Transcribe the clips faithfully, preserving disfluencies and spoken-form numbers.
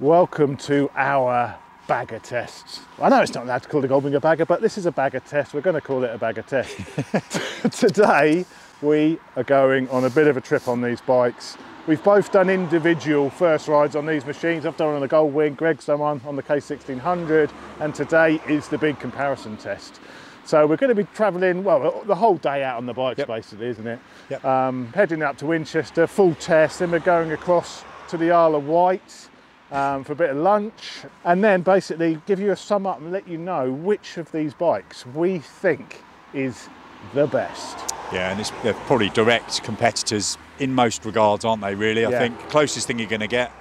Welcome to our bagger tests. I know it's not allowed to call the Goldwing a bagger, but this is a bagger test. We're going to call it a bagger test. Today we are going on a bit of a trip on these bikes. We've both done individual first rides on these machines. I've done one on the Goldwing, Greg's done one on the K sixteen hundred, and today is the big comparison test. So we're going to be travelling, well, the whole day out on the bikes, yep. Basically, isn't it? Yep. Um, heading up to Winchester, full test, then we're going across to the Isle of Wight um, for a bit of lunch, and then basically give you a sum up and let you know which of these bikes we think is the best. Yeah, and it's, they're probably direct competitors in most regards, aren't they, really? I yeah. think closest thing you're going to get,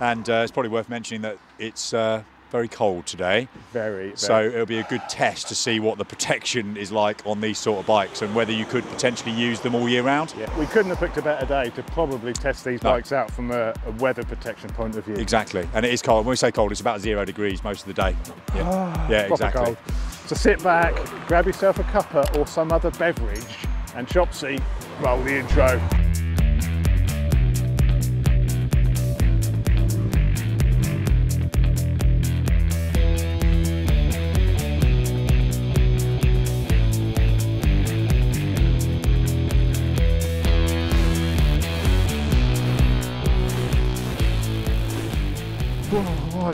and uh, it's probably worth mentioning that it's uh, very cold today. Very, very. So it'll be a good test to see what the protection is like on these sort of bikes and whether you could potentially use them all year round. Yeah. We couldn't have picked a better day to probably test these no. bikes out from a, a weather protection point of view. Exactly, and it is cold. When we say cold, it's about zero degrees most of the day. Yeah, yeah, exactly. Cold. So sit back, grab yourself a cuppa or some other beverage, and Chopsy, roll the intro.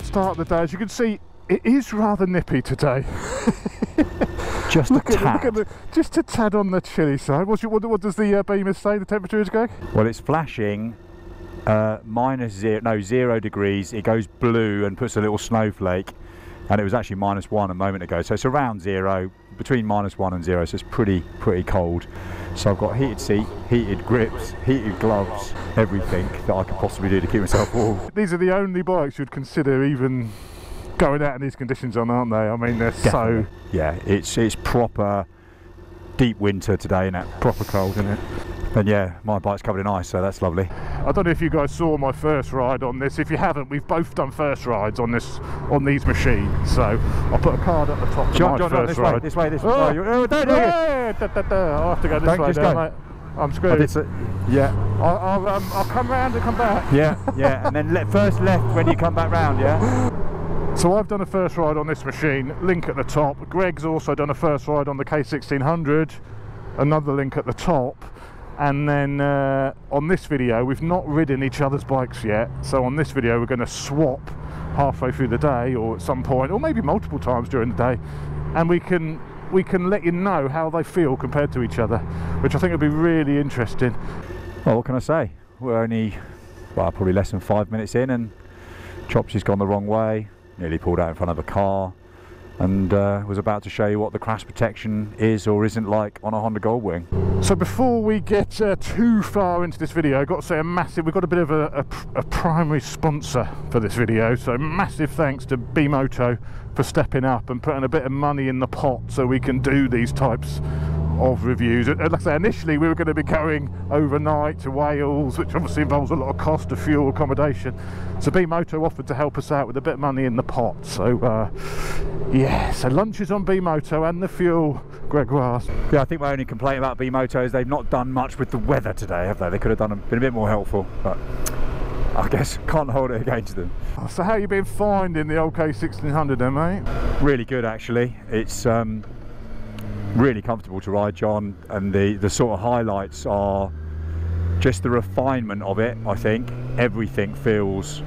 Start of the day. As you can see, it is rather nippy today. Just look a tad. At, look at the, just a tad on the chilly side. What's your, what, what does the uh, beamer say the temperature is going? Well, it's flashing uh, minus zero, no, zero degrees. It goes blue and puts a little snowflake, and it was actually minus one a moment ago. So it's around zero, between minus one and zero. So it's pretty, pretty cold. So I've got heated seat, heated grips, heated gloves, everything that I could possibly do to keep myself warm. These are the only bikes you'd consider even going out in these conditions on, aren't they? I mean, they're Definitely. so... Yeah, it's it's proper deep winter today, isn't it? Proper cold, isn't it? And yeah, my bike's covered in ice, so that's lovely. I don't know if you guys saw my first ride on this. If you haven't, we've both done first rides on this, on these machines. So I'll put a card at the top. John, John, first this ride. way, this way, this way. Oh, oh, don't do yeah, it. Da, da, da. I'll have to go this don't way now, mate. I'm screwed. It's a, yeah. I'll, I'll, um, I'll come round and come back. Yeah, yeah. And then le first left when you come back round, yeah? So I've done a first ride on this machine. Link at the top. Greg's also done a first ride on the K sixteen hundred. Another link at the top. And then uh, on this video, we've not ridden each other's bikes yet. So on this video, we're going to swap halfway through the day or at some point, or maybe multiple times during the day. And we can we can let you know how they feel compared to each other, which I think would be really interesting. Well, what can I say? We're only, well, probably less than five minutes in, and Chops has gone the wrong way, nearly pulled out in front of a car, and uh, was about to show you what the crash protection is or isn't like on a Honda Goldwing. So before we get uh, too far into this video, I've got to say a massive, we've got a bit of a, a, a primary sponsor for this video, so massive thanks to BeMoto for stepping up and putting a bit of money in the pot so we can do these types of reviews. Like I say, initially we were going to be going overnight to Wales, which obviously involves a lot of cost of fuel, accommodation. So BeMoto offered to help us out with a bit of money in the pot. So uh, yeah, so lunch is on BeMoto and the fuel. Gregoire. Yeah, I think my only complaint about BeMoto is they've not done much with the weather today, have they? They could have done been a bit more helpful, but I guess can't hold it against them. So how you been finding the old K sixteen hundred then, mate? Really good, actually. It's um, really comfortable to ride, John, and the the sort of highlights are just the refinement of it. I think everything feels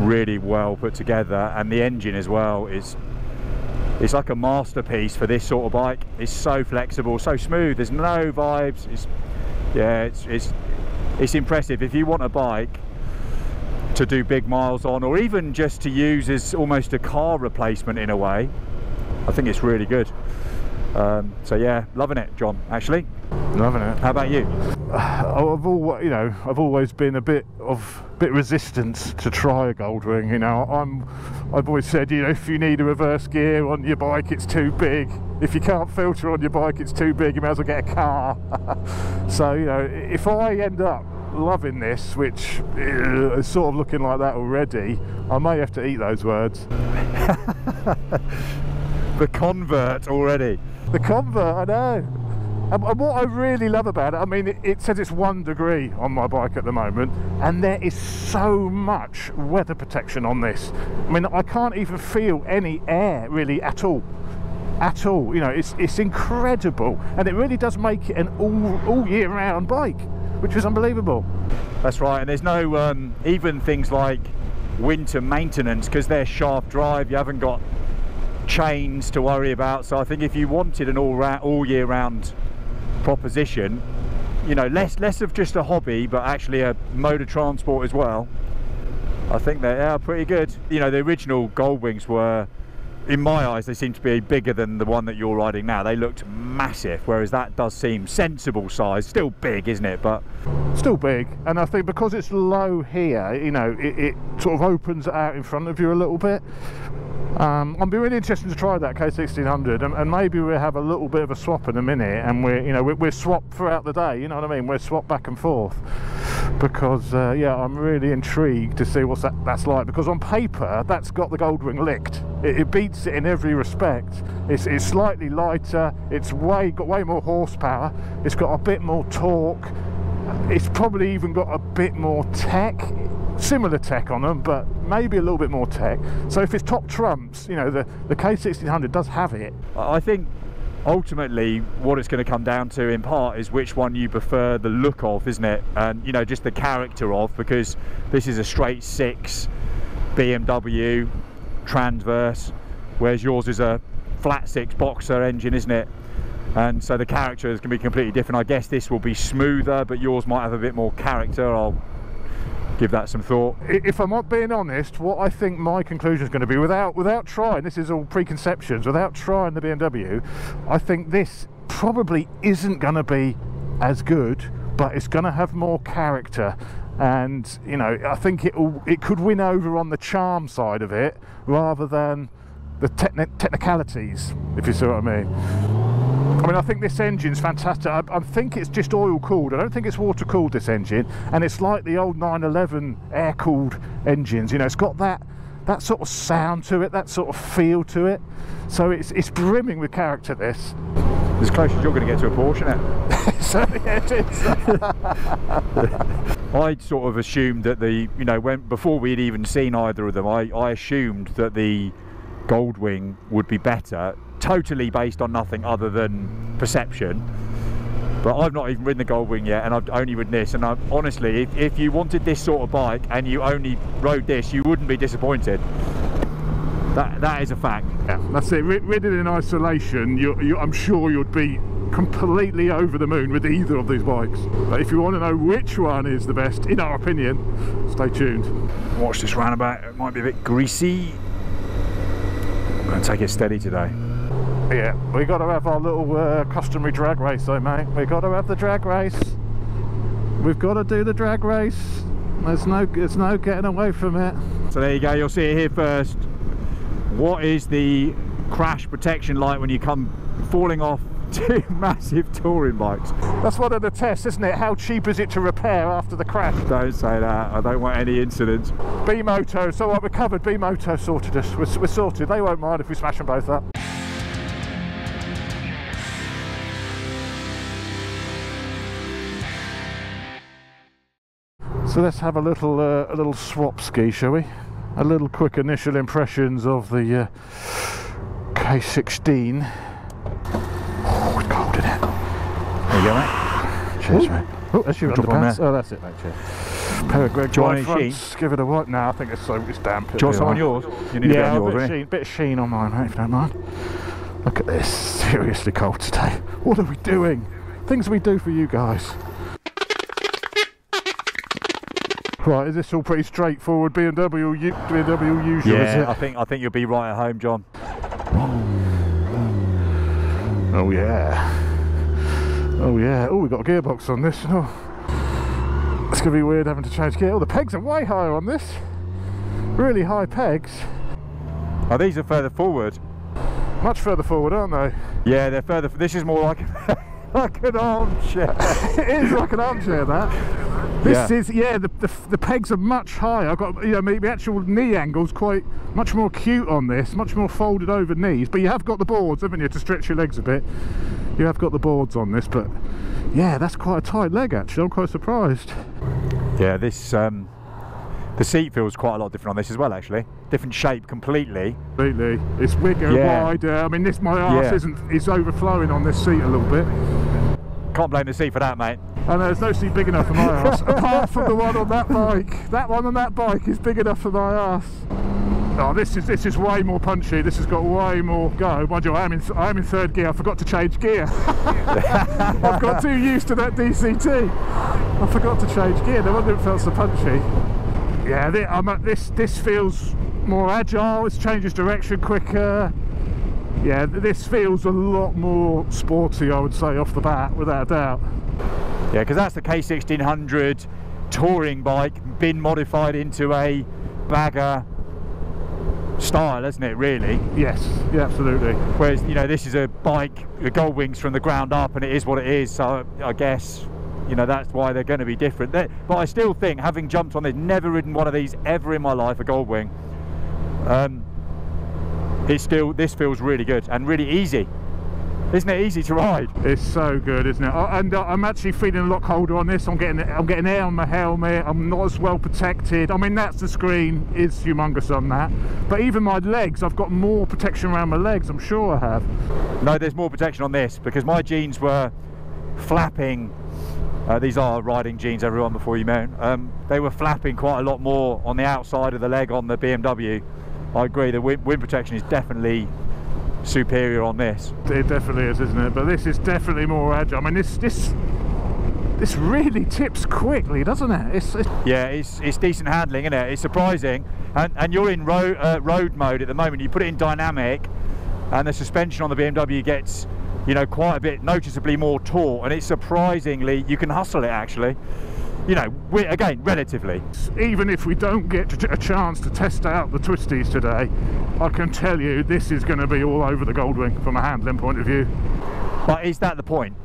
really well put together, and the engine as well is it's like a masterpiece for this sort of bike. It's so flexible, so smooth, there's no vibes. It's yeah it's it's it's impressive. If you want a bike to do big miles on, or even just to use as almost a car replacement in a way, I think it's really good. Um, so yeah, loving it, John. Actually, loving it. How about you? Uh, I've all, you know, I've always been a bit of bit resistant to try a Goldwing. You know, I'm, I've always said, you know, if you need a reverse gear on your bike, it's too big. If you can't filter on your bike, it's too big. You may as well get a car. So you know, if I end up loving this, which is sort of looking like that already, I may have to eat those words. The convert already. The convert, I know. And what I really love about it, I mean, it, it says it's one degree on my bike at the moment, and there is so much weather protection on this. I mean, I can't even feel any air really at all. At all, you know, it's it's incredible, and it really does make it an all all year round bike, which is unbelievable. That's right, and there's no um, even things like winter maintenance, because they're shaft drive. You haven't got chains to worry about. So I think if you wanted an all round, all year round proposition, you know, less less of just a hobby, but actually a mode of transport as well, I think they are pretty good. You know, the original Goldwings were, in my eyes, they seem to be bigger than the one that you're riding now. They looked massive, whereas that does seem sensible size. Still big, isn't it? But still big. And I think because it's low here, you know, it, it sort of opens it out in front of you a little bit. Um, I'd be really interested to try that K sixteen hundred, and, and maybe we'll have a little bit of a swap in a minute, and we're, you know, we're, we're swapped throughout the day. You know what I mean? We're swapped back and forth, because uh, yeah, I'm really intrigued to see what's that that's like. Because on paper, that's got the Goldwing licked. It, it beats it in every respect. It's, it's slightly lighter. It's way got way more horsepower. It's got a bit more torque. It's probably even got a bit more tech. Similar tech on them, but maybe a little bit more tech. So if it's top trumps, you know, the, the K sixteen hundred does have it. I think ultimately what it's going to come down to in part is which one you prefer the look of, isn't it? And, you know, just the character of, because this is a straight six B M W transverse, whereas yours is a flat six boxer engine, isn't it? And so the character is going to be completely different. I guess this will be smoother, but yours might have a bit more character. I'll give that some thought. If I'm not being honest, what I think my conclusion is going to be, without without trying, this is all preconceptions, without trying the B M W, I think this probably isn't going to be as good, but it's going to have more character. And, you know, I think it it could win over on the charm side of it rather than the techni- technicalities, if you see what I mean. I mean, I think this engine's fantastic. I, I think it's just oil cooled. I don't think it's water cooled, this engine, and it's like the old nine eleven air cooled engines. You know, it's got that that sort of sound to it, that sort of feel to it. So it's it's brimming with character. This. As close as you're going to get to a Porsche, isn't it? Certainly it is. I'd sort of assumed that the you know when before we'd even seen either of them, I I assumed that the Goldwing would be better. Totally based on nothing other than perception, but I've not even ridden the Goldwing yet, and I've only ridden this, and I've, honestly, if, if you wanted this sort of bike and you only rode this, you wouldn't be disappointed. That that is a fact. Yeah, that's it. R ridden in isolation, you, you, I'm sure you'd be completely over the moon with either of these bikes. But if you want to know which one is the best, in our opinion, stay tuned. Watch this roundabout. It might be a bit greasy. I'm gonna take it steady today. Yeah, we got to have our little uh, customary drag race though, mate. We got to have the drag race. We've got to do the drag race. There's no, there's no getting away from it. So there you go, you'll see it here first. What is the crash protection like when you come falling off two massive touring bikes? That's one of the tests, isn't it? How cheap is it to repair after the crash? Don't say that, I don't want any incidents. BeMoto, it's all right, we're covered. BeMoto sorted us, we're, we're sorted. They won't mind if we smash them both up. So let's have a little uh, a little swap ski, shall we? A little quick initial impressions of the uh, K sixteen. Oh, it's cold in it. There you go, mate. Cheers, Ooh. mate. Oh, that's your underpants. Oh, that's it, mate. Cheers. Pair of Greg Joy fronts. Give it a what? No, I think it's so it's damp. Do you want some on yours? You need yeah, a bit on yours, bit, sheen, bit of sheen on mine, mate, if you don't mind. Look at this. Seriously cold today. What are we doing? Things we do for you guys. Right, is this all pretty straightforward? B M W, B M W usual, yeah, is it? I think I think you'll be right at home, John. Oh yeah, oh yeah. Oh, we got a gearbox on this. Oh, it's gonna be weird having to change gear. Oh, the pegs are way higher on this. Really high pegs. Oh, these are further forward. Much further forward, aren't they? Yeah, they're further. This is more like like an armchair. It is like an armchair, that. This yeah. is, yeah, the, the, the pegs are much higher. I've got, you know, the actual knee angle's quite, much more acute on this, much more folded over knees, but you have got the boards, haven't you, to stretch your legs a bit. You have got the boards on this, but yeah, that's quite a tight leg actually. I'm quite surprised. Yeah, this um the seat feels quite a lot different on this as well actually. Different shape completely. Completely. It's bigger, yeah. wider. I mean, this my arse yeah. isn't is overflowing on this seat a little bit. Can't blame the seat for that, mate. I know, there's no seat big enough for my arse. Apart from the one on that bike. That one on that bike is big enough for my arse. Oh, this is this is way more punchy. This has got way more go. Mind you, I am in I am in third gear. I forgot to change gear. I've got too used to that D C T. I forgot to change gear. No wonder it felt so punchy. Yeah, this, I'm at, this this feels more agile. It changes direction quicker. Yeah, this feels a lot more sporty, I would say, off the bat, without a doubt. Yeah, because that's the K sixteen hundred touring bike, been modified into a bagger style, isn't it, really? Yes, yeah, absolutely. Whereas, you know, this is a bike, the Goldwings, from the ground up, and it is what it is, so I guess, you know, that's why they're going to be different. They're, but I still think, having jumped on this, never ridden one of these ever in my life, a Goldwing, um, it's still, this feels really good and really easy. Isn't it easy to ride? It's so good, isn't it? I, and uh, I'm actually feeling a lock holder on this. I'm getting, I'm getting air on my helmet. I'm not as well protected. I mean, that's the screen is humongous on that. But even my legs, I've got more protection around my legs. I'm sure I have. No, there's more protection on this because my jeans were flapping. Uh, these are riding jeans, everyone, before you mount. Um, they were flapping quite a lot more on the outside of the leg on the B M W. I agree, the wind, wind protection is definitely superior on this. It definitely is, isn't it? But this is definitely more agile. I mean, this this this really tips quickly, doesn't it? It's, it's yeah, it's it's decent handling, isn't it? It's surprising. And and you're in road uh, road mode at the moment. You put it in dynamic, and the suspension on the B M W gets, you know, quite a bit noticeably more taut. And it's surprisingly, you can hustle it actually. You know, we, again, relatively. Even if we don't get a chance to test out the twisties today, I can tell you this is going to be all over the Goldwing from a handling point of view. But is that the point?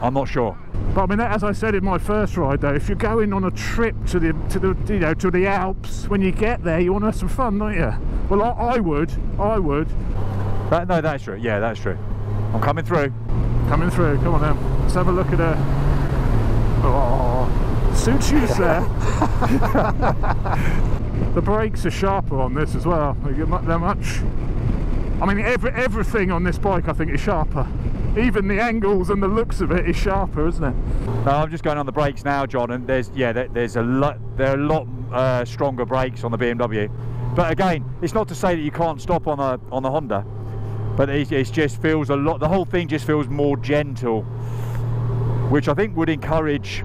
I'm not sure. But I mean, as I said in my first ride, though, if you're going on a trip to the to the you know to the Alps, when you get there, you want to have some fun, don't you? Well, I, I would. I would. That, no, that's true. Yeah, that's true. I'm coming through. Coming through. Come on now. Let's have a look at her. Oh. Suits you, sir. The brakes are sharper on this as well. They're much. I mean, every, everything on this bike, I think, is sharper. Even the angles and the looks of it is sharper, isn't it? No, I'm just going on the brakes now, John. And there's yeah, there, there's a lot. There are a lot uh, stronger brakes on the B M W. But again, it's not to say that you can't stop on a on the Honda. But it, it just feels a lot. The whole thing just feels more gentle, which I think would encourage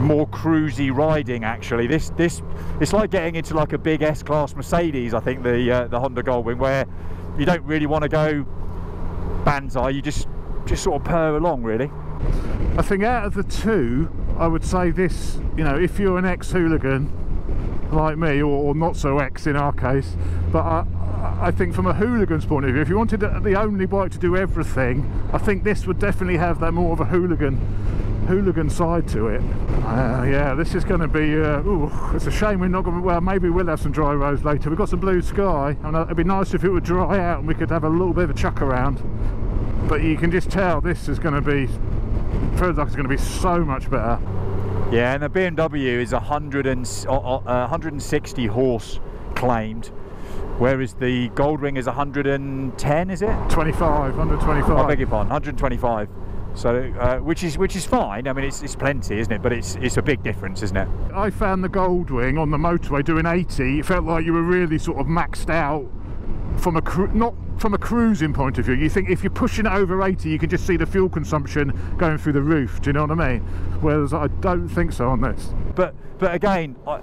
more cruisy riding actually. This this it's like getting into like a big S-Class Mercedes, I think, the uh, the Honda Goldwing, where you don't really want to go banzai, you just just sort of purr along, really. I think out of the two, I would say this, you know, if you're an ex-hooligan like me, or, or not so ex in our case, but I I think from a hooligan's point of view, if you wanted the only bike to do everything, I think this would definitely have that more of a hooligan hooligan side to it. Uh, yeah, this is going to be uh, ooh, it's a shame we're not going to, well, maybe we'll have some dry roads later. We've got some blue sky and it'd be nice if it would dry out and we could have a little bit of a chuck around, but you can just tell this is going to be, feels like it's going to be so much better. Yeah, and the B M W is one hundred and, uh, one hundred sixty horse claimed, whereas the Goldwing is one hundred and ten, is it? twenty-five, one hundred twenty-five. I beg your pardon, one hundred twenty-five. So, uh, which is which is fine. I mean, it's it's plenty, isn't it? But it's it's a big difference, isn't it? I found the Goldwing on the motorway doing eighty. It felt like you were really sort of maxed out from a cru not from a cruising point of view. You think if you're pushing it over eighty, you can just see the fuel consumption going through the roof. Do you know what I mean? Whereas I don't think so on this. But but again, I,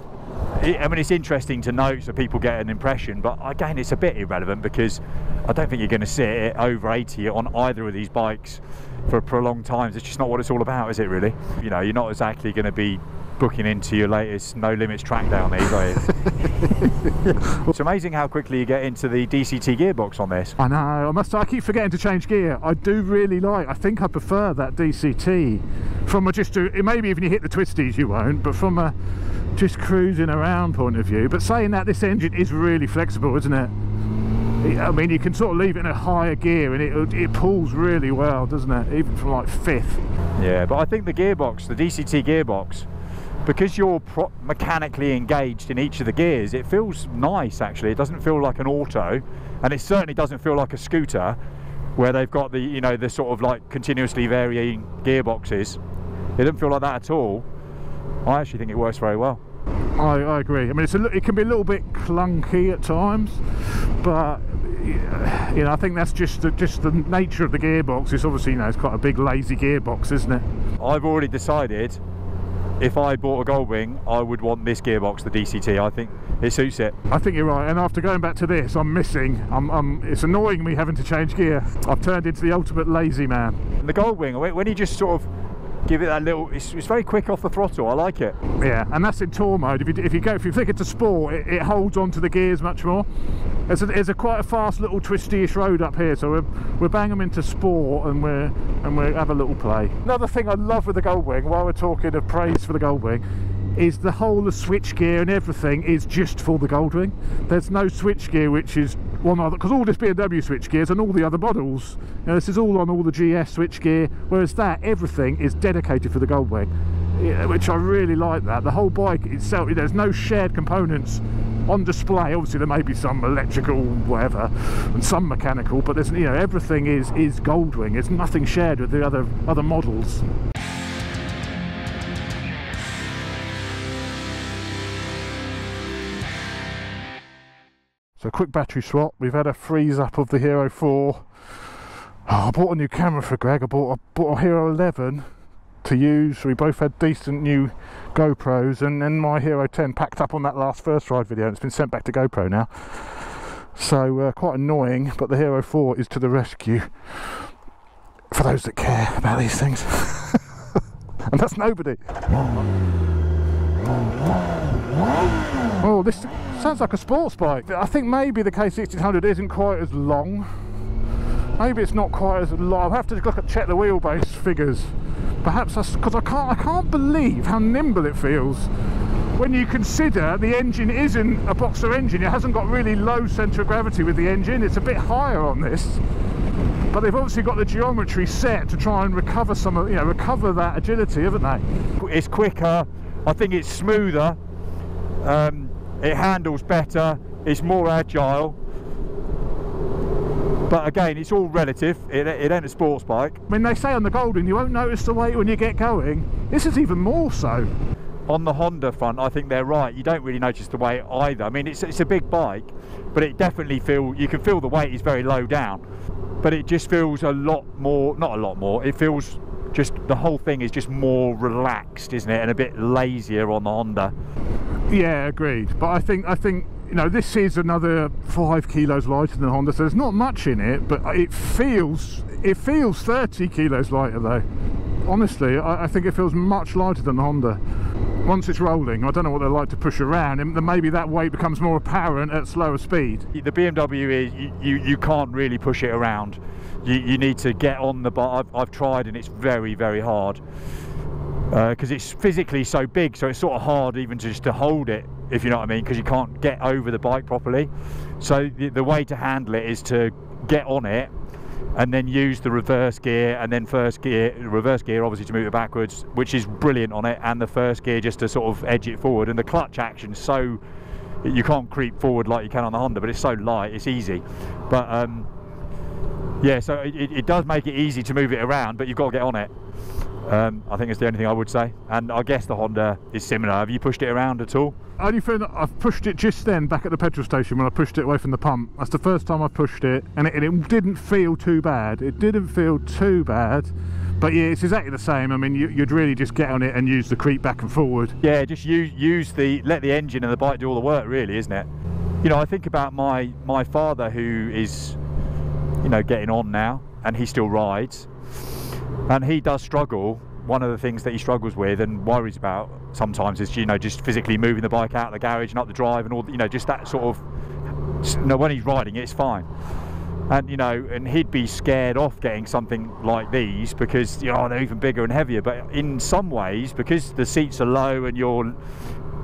I mean, it's interesting to note so people get an impression. But again, it's a bit irrelevant because I don't think you're going to see it over eighty on either of these bikes for prolonged times. It's just not what it's all about, is it, really? You know, you're not exactly going to be booking into your latest No Limits track down these, are you? It's amazing how quickly you get into the D C T gearbox on this. I know, I must I keep forgetting to change gear. I do really like, I think I prefer that D C T from a just, a, maybe even you hit the twisties you won't, but from a just cruising around point of view. But saying that, this engine is really flexible, isn't it? I mean, you can sort of leave it in a higher gear and it, it pulls really well, doesn't it? Even from like fifth. Yeah, but I think the gearbox, the D C T gearbox, because you're pro mechanically engaged in each of the gears, it feels nice actually. It doesn't feel like an auto, and it certainly doesn't feel like a scooter where they've got the, you know, the sort of like continuously varying gearboxes. It doesn't feel like that at all. I actually think it works very well. I, I agree. I mean, it's a, it can be a little bit clunky at times, but you know, I think that's just the, just the nature of the gearbox. It's obviously, you know, it's quite a big lazy gearbox, isn't it? I've already decided if I bought a Goldwing, I would want this gearbox, the D C T. I think it suits it. I think you're right. And after going back to this, I'm missing. I'm, I'm, it's annoying me having to change gear. I've turned into the ultimate lazy man. And the Goldwing, when you just sort of give it that little, it's, it's very quick off the throttle. I like it. Yeah, and that's in tour mode. If you if you go if you flick it to sport, it, it holds onto the gears much more. It's a, it's a quite a fast little twisty-ish road up here, so we're we're bang them into sport and we're and we have a little play. Another thing I love with the Goldwing, while we're talking of praise for the Goldwing, is the whole of switch gear and everything is just for the Goldwing. There's no switch gear which is one other, because all this B M W switch gears and all the other models, you know, this is all on all the G S switch gear, whereas that, everything is dedicated for the Goldwing, yeah, which I really like. That the whole bike itself, there's no shared components on display. Obviously there may be some electrical whatever and some mechanical, but there's, you know, everything is is Goldwing. There's nothing shared with the other other models. So quick battery swap. We've had a freeze up of the Hero four. Oh, I bought a new camera for Greg. I bought, I bought a Hero eleven to use. We both had decent new GoPros, and then my Hero ten packed up on that last first ride video. And it's been sent back to GoPro now. So uh, quite annoying, but the Hero four is to the rescue for those that care about these things. And that's nobody. Oh, this sounds like a sports bike. I think maybe the K sixteen hundred isn't quite as long. Maybe it's not quite as long. I'll have to look at, check the wheelbase figures. Perhaps that's because I can't, I can't believe how nimble it feels when you consider the engine isn't a boxer engine. It hasn't got really low centre of gravity with the engine. It's a bit higher on this. But they've obviously got the geometry set to try and recover some of, you know, recover that agility, haven't they? It's quicker. I think it's smoother. Um, It handles better, it's more agile, but again, it's all relative. It, it ain't a sports bike. I mean, they say on the Goldwing, you won't notice the weight when you get going. This is even more so. On the Honda front, I think they're right. You don't really notice the weight either. I mean, it's, it's a big bike, but it definitely feel, you can feel the weight is very low down, but it just feels a lot more, not a lot more, it feels just, the whole thing is just more relaxed, isn't it? And a bit lazier on the Honda. Yeah, agreed. But I think I think you know, this is another five kilos lighter than Honda, so there's not much in it, but it feels it feels thirty kilos lighter though. Honestly, I, I think it feels much lighter than the Honda. Once it's rolling, I don't know what they like to push around, and then maybe that weight becomes more apparent at slower speed. The B M W is, you, you, you can't really push it around. You, you need to get on the bike. I've, I've tried, and it's very, very hard. Because uh, it's physically so big, so it's sort of hard even just to hold it, if you know what I mean, because you can't get over the bike properly. So the, the way to handle it is to get on it and then use the reverse gear, and then first gear, reverse gear obviously to move it backwards, which is brilliant on it, and the first gear just to sort of edge it forward. And the clutch action, so you can't creep forward like you can on the Honda, but it's so light, it's easy. But um, yeah, so it, it does make it easy to move it around, but you've got to get on it. Um, I think it's the only thing I would say, and I guess the Honda is similar. Have you pushed it around at all? Only thing, I've pushed it just then back at the petrol station when I pushed it away from the pump. That's the first time I pushed it, and it, and it didn't feel too bad. It didn't feel too bad, but yeah, it's exactly the same. I mean, you, you'd really just get on it and use the creep back and forward. Yeah, just use use the let the engine and the bike do all the work, really, isn't it? You know, I think about my my father, who is, you know, getting on now, and he still rides. And he does struggle. One of the things that he struggles with and worries about sometimes is, you know, just physically moving the bike out of the garage and up the drive and all, you know, just that sort of, you know, when he's riding it, it's fine. And, you know, and he'd be scared off getting something like these because, you know, they're even bigger and heavier. But in some ways, because the seats are low and you're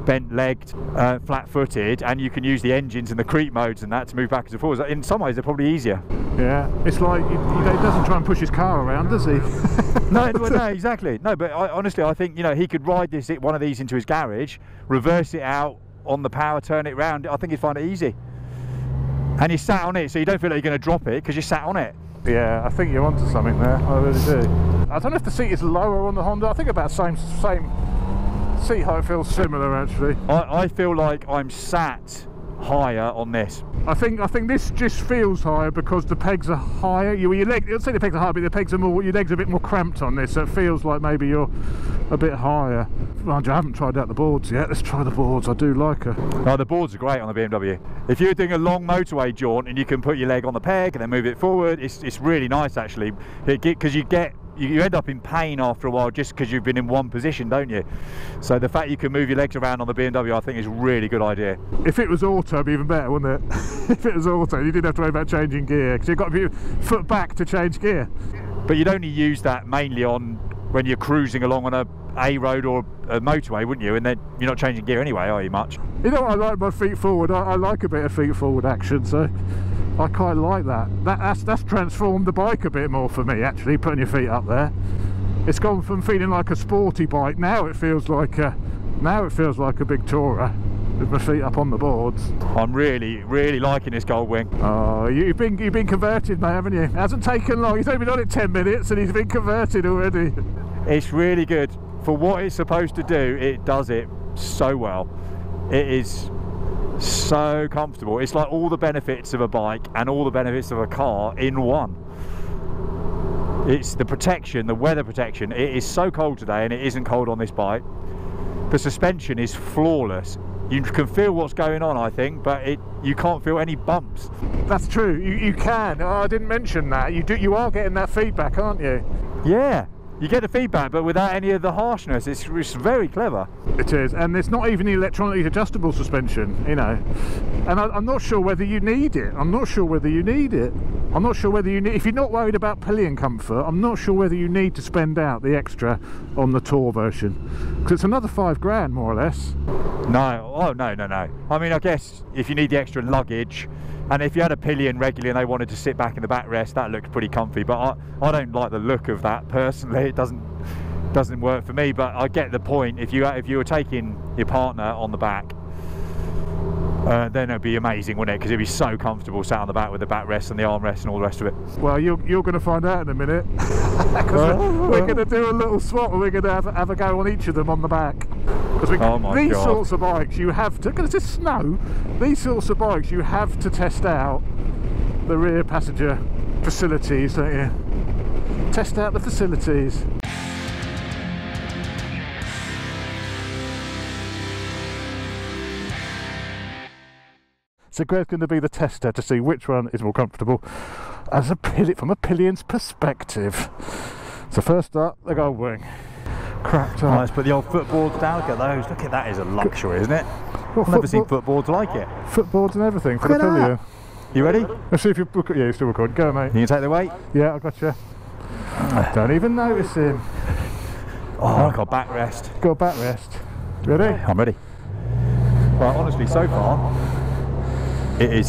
bent-legged, uh, flat-footed, and you can use the engines and the creep modes and that to move backwards and forwards. In some ways, they're probably easier. Yeah, it's like you, you know, he doesn't try and push his car around, does he? no, well, no, exactly. No, but I, honestly, I think you know he could ride this one of these into his garage, reverse it out on the power, turn it round. I think he'd find it easy. And you sat on it, so you don't feel like you're going to drop it because you sat on it. Yeah, I think you're onto something there. I really do. I don't know if the seat is lower on the Honda. I think about same same seat height feels similar actually. I, I feel like I'm sat higher on this. I think I think this just feels higher because the pegs are higher. You your leg, you'll say the pegs are higher, but the pegs are more. Your legs are a bit more cramped on this, so it feels like maybe you're a bit higher. Mind you, I haven't tried out the boards yet. Let's try the boards. I do like her. No, the boards are great on the B M W. If you're doing a long motorway jaunt and you can put your leg on the peg and then move it forward, it's it's really nice actually. Because you get. You end up in pain after a while just because you've been in one position, don't you? So the fact you can move your legs around on the B M W, I think is a really good idea. If it was auto, it'd be even better, wouldn't it? If it was auto, you didn't have to worry about changing gear because you've got to be foot back to change gear. But you'd only use that mainly on when you're cruising along on a A road or a motorway, wouldn't you? And then you're not changing gear anyway, are you much? You know what, I like my feet forward. I, I like a bit of feet forward action, so. I quite like that. that that's, that's transformed the bike a bit more for me actually, putting your feet up there. It's gone from feeling like a sporty bike, now it feels like a, now it feels like a big tourer with my feet up on the boards. I'm really, really liking this Goldwing. Oh, you've been, you've been converted mate, haven't you? It hasn't taken long, he's only been on it ten minutes and he's been converted already. It's really good. For what it's supposed to do, it does it so well. It is so comfortable. It's like all the benefits of a bike and all the benefits of a car in one. It's the protection, the weather protection. It is so cold today and it isn't cold on this bike. The suspension is flawless. You can feel what's going on, I think, but it you can't feel any bumps. That's true. You, you can. Oh, I didn't mention that. You do. You are getting that feedback, aren't you? Yeah. You get the feedback, but without any of the harshness. It's, it's very clever. It is, and it's not even electronically adjustable suspension, you know. And I, I'm not sure whether you need it. I'm not sure whether you need it. I'm not sure whether you need. If you're not worried about pillion comfort, I'm not sure whether you need to spend out the extra on the Tour version, because it's another five grand more or less. No, oh no, no, no. I mean, I guess if you need the extra luggage. And if you had a pillion regularly and they wanted to sit back in the backrest, that looked pretty comfy. But I, I don't like the look of that personally. It doesn't doesn't work for me. But I get the point. If you if you were taking your partner on the back, uh, then it'd be amazing, wouldn't it? Because it'd be so comfortable sat on the back with the backrest and the armrest and all the rest of it. Well, you're you're going to find out in a minute. we're we're going to do a little swap and we're going to have, have a go on each of them on the back. We, oh my these God. sorts of bikes you have to, because it's snow, these sorts of bikes you have to test out the rear passenger facilities, don't you? Test out the facilities. So Greg's going to be the tester to see which one is more comfortable as a pillion, from a pillion's perspective. So first up, the Goldwing. Cracked up. Let's put the old footboards down. Look at those. Look at that. Is a luxury, isn't it? Well, I've never seen footboards like it. Footboards and everything for the pillion. You ready? Let's see if you look at you. Still recording. Go, mate. You can take the weight. Yeah, I've got you. I don't even notice him. Oh, I've got backrest. Got backrest. Ready? I'm ready. Well, honestly, so far, it is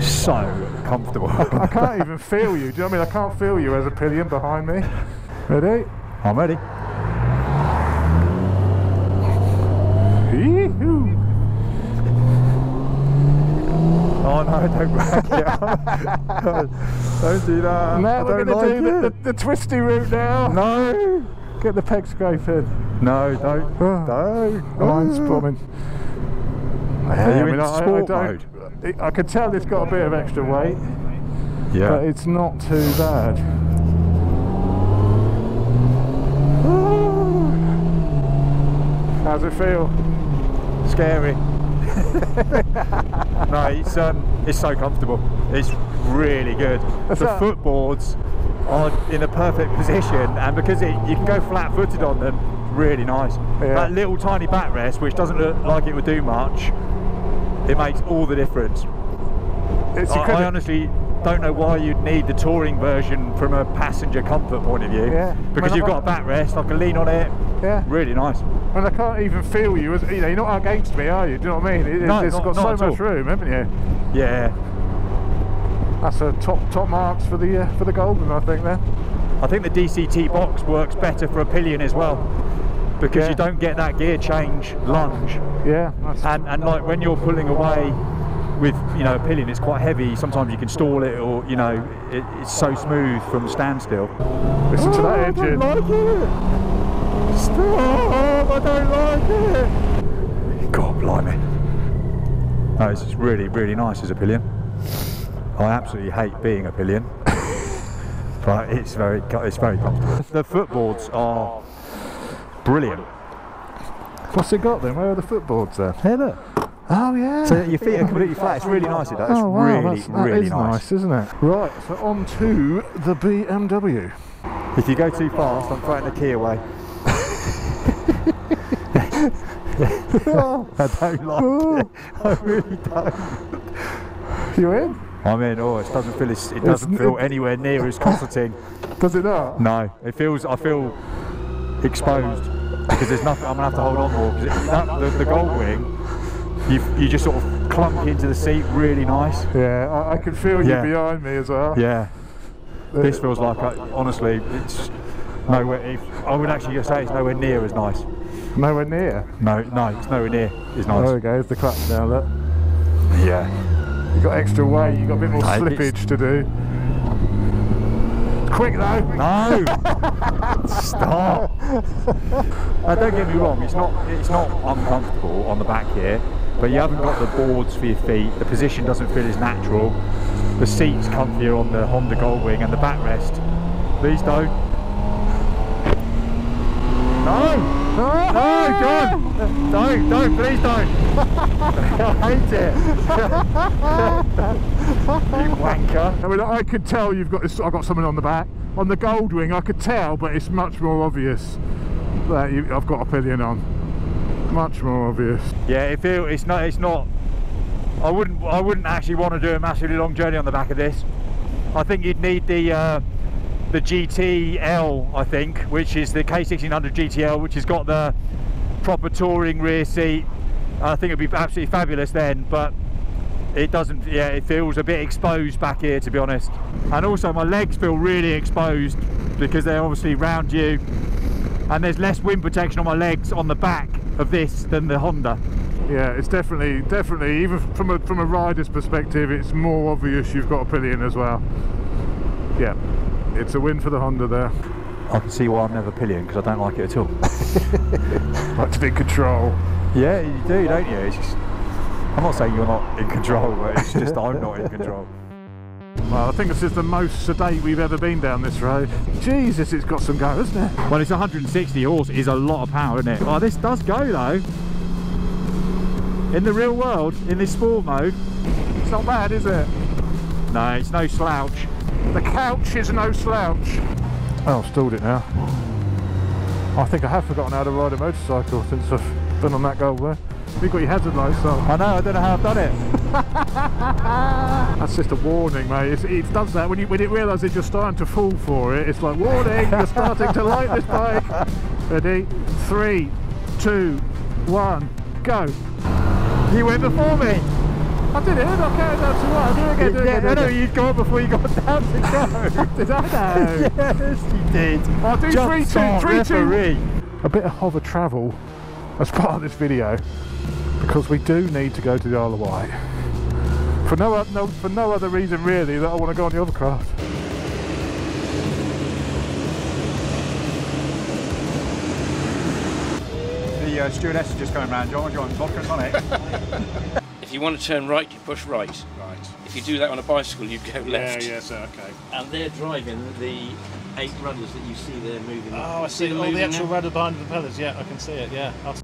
so comfortable. I, I can't even feel you. Do you know what I mean? I can't feel you as a pillion behind me. Ready? I'm ready. Oh no, don't rack it up. Don't do that. Now we're going to do the, the, the twisty route now. No. Get the peg scrape in. No, don't. Don't. Mine's bombing. Yeah, Are you I mean, in sport I, I mode? I can tell it's got a bit of extra weight. Yeah. But it's not too bad. How's it feel? Scary. No, it's um, it's so comfortable. It's really good. That's the that. footboards are in a perfect position, and because it, you can go flat-footed on them, really nice. Yeah. That little tiny backrest, which doesn't look like it would do much, it makes all the difference. It's I, I honestly don't know why you'd need the touring version from a passenger comfort point of view. Yeah. Because I mean, you've got a backrest, I can lean on it. Yeah. Really nice. And I can't even feel you. As, you know, you're not against me, are you? Do you know what I mean? It, no, it's not, got not so much all. room, haven't you? Yeah. That's a top top marks for the uh, for the Goldwing, I think. Then. I think the D C T box works better for a pillion as well, because yeah. you don't get that gear change lunge. Yeah. That's and and like when you're pulling away with, you know, a pillion, it's quite heavy. Sometimes you can stall it, or you know, it, it's so smooth from standstill. Listen oh, to that I engine. I don't like it. Stop! I don't like it. God blimey! No, it's just really, really nice as a pillion. I absolutely hate being a pillion. But it's very, it's very comfortable. The footboards are brilliant. What's it got then? Where are the footboards then? Here, look. Oh yeah. So your feet are completely flat. It's really nice. It does. Oh, wow. really, That's, that really is nice. nice, isn't it? Right. So on to the B M W. If you go too fast, I'm throwing the key away. I don't like it. I really don't. You in? I'm in. Oh, it doesn't feel. As, it doesn't feel anywhere near as comforting. Does it not? No. It feels. I feel exposed because there's nothing. I'm gonna have to hold on more. Because that, the, the Goldwing, you you just sort of clunk into the seat. Really nice. Yeah, I, I can feel yeah. you behind me as well. Yeah. This feels like, honestly, it's nowhere. If, I would actually just say it's nowhere near as nice. Nowhere near. No, no, it's nowhere near as nice. There we go. It's the clutch now. Look. Yeah. You've got extra weight, you've got a bit more no, slippage to do. Quick though! No! Stop! Now, don't get me wrong, it's not, it's not uncomfortable on the back here, but you haven't got the boards for your feet, the position doesn't feel as natural, the seat's comfier on the Honda Goldwing, and the backrest. These don't. No! No! No! Don't! Don't! Don't! Please don't! I hate it! You wanker! I mean, I could tell you've got this. I've got something on the back. On the Goldwing, I could tell, but it's much more obvious that you, I've got a pillion on. Much more obvious. Yeah, it feels. It's not. It's not. I wouldn't. I wouldn't actually want to do a massively long journey on the back of this. I think you'd need the. Uh, The G T L, I think, which is the K sixteen hundred G T L, which has got the proper touring rear seat. I think it'd be absolutely fabulous then, but it doesn't. Yeah, it feels a bit exposed back here, to be honest. And also, my legs feel really exposed because they're obviously round you, and there's less wind protection on my legs on the back of this than the Honda. Yeah, it's definitely, definitely, even from a from a rider's perspective, it's more obvious you've got a pillion as well. Yeah. It's a win for the Honda there. I can see why I'm never pillion, because I don't like it at all. Like to be in control. Yeah, you do, don't you? It's just, I'm not saying you're not in control, but it's just I'm not in control. Well, I think this is the most sedate we've ever been down this road. Jesus, it's got some go, isn't it? Well, it's one hundred and sixty horse, is a lot of power, isn't it? Oh, this does go though. In the real world, in this sport mode, it's not bad, is it? No, it's no slouch. The couch is no slouch. Oh, I've stalled it now. I think I have forgotten how to ride a motorcycle since I've been on that Goldwing. You've got your hazard lights on. I know, I don't know how I've done it. That's just a warning, mate. It's, it does that when, you, when it realises you're starting to fall for it. It's like, warning, you're starting to like this bike. Ready? Three, two, one, go. You went before me. I did it, I carried down to one, I did it again, do it yeah, again. No, no, you'd gone before you got down to go. Did I know? Yes, you did. I'll do Just three, two, three, referee. two. A bit of hover travel as part of this video, because we do need to go to the Isle of Wight. For no, no, for no other reason really, that I want to go on the hovercraft. The uh, stewardess is just going round, John, do you want vodka and tonic? If you want to turn right, you push right. Right. If you do that on a bicycle, you go left. Yeah, yeah, so, okay. And they're driving the eight rudders that you see there moving. Oh, I see, see all the actual rudder behind the propellers, yeah, I can see it, yeah. I'll